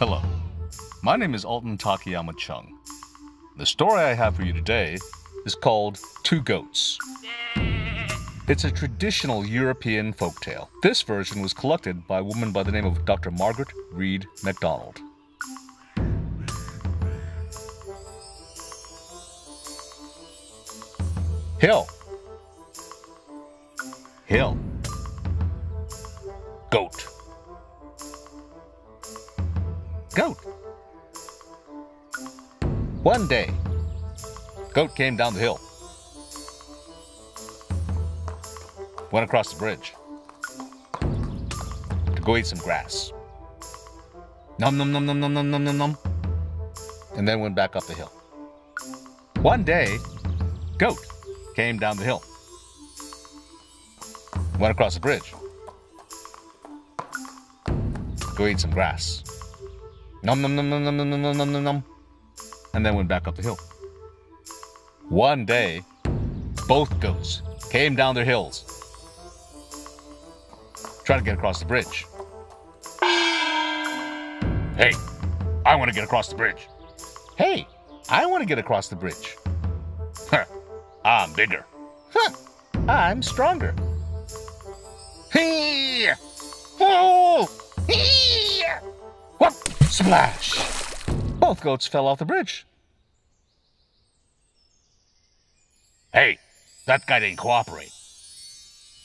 Hello, my name is Alton Takiyama Chung. The story I have for you today is called Two Goats. It's a traditional European folktale. This version was collected by a woman by the name of Dr. Margaret Reed McDonald. Hill. Hill. Goat. Goat. One day, Goat came down the hill. Went across the bridge to go eat some grass. Nom nom nom nom nom nom nom nom nom. And then went back up the hill. One day, Goat came down the hill. Went across the bridge to go eat some grass. Nom nom nom nom nom nom nom nom nom nom. And then went back up the hill. One day, both goats came down their hills. Try to get across the bridge. Hey, I want to get across the bridge. Hey, I want to get across the bridge. Huh, I'm bigger. Huh, I'm stronger. Hey! Oh! Hey! Whoop! Splash! Both goats fell off the bridge. Hey, that guy didn't cooperate.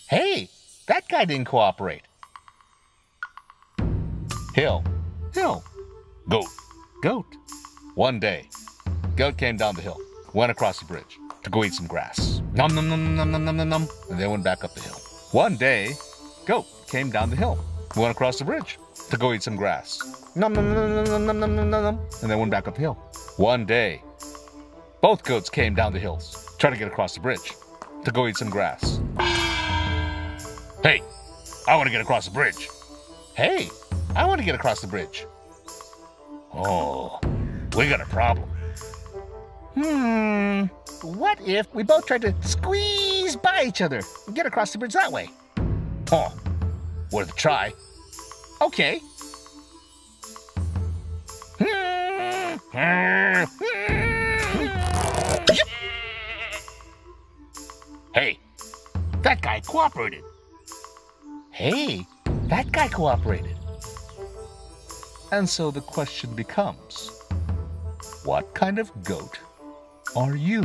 Hey! That guy didn't cooperate. Hill, hill, goat, goat. One day, Goat came down the hill, went across the bridge to go eat some grass. Nom nom nom nom nom nom nom nom. And then went back up the hill. One day, Goat came down the hill, went across the bridge to go eat some grass. Nom nom nom nom nom nom nom nom. And then went back up the hill. One day, both goats came down the hills, trying to get across the bridge to go eat some grass. Hey, I want to get across the bridge. Hey, I want to get across the bridge. Oh, we got a problem. What if we both tried to squeeze by each other and get across the bridge that way? Huh, worth a try. Okay. Hey, that guy cooperated. Hey, that guy cooperated. And so the question becomes, what kind of goat are you?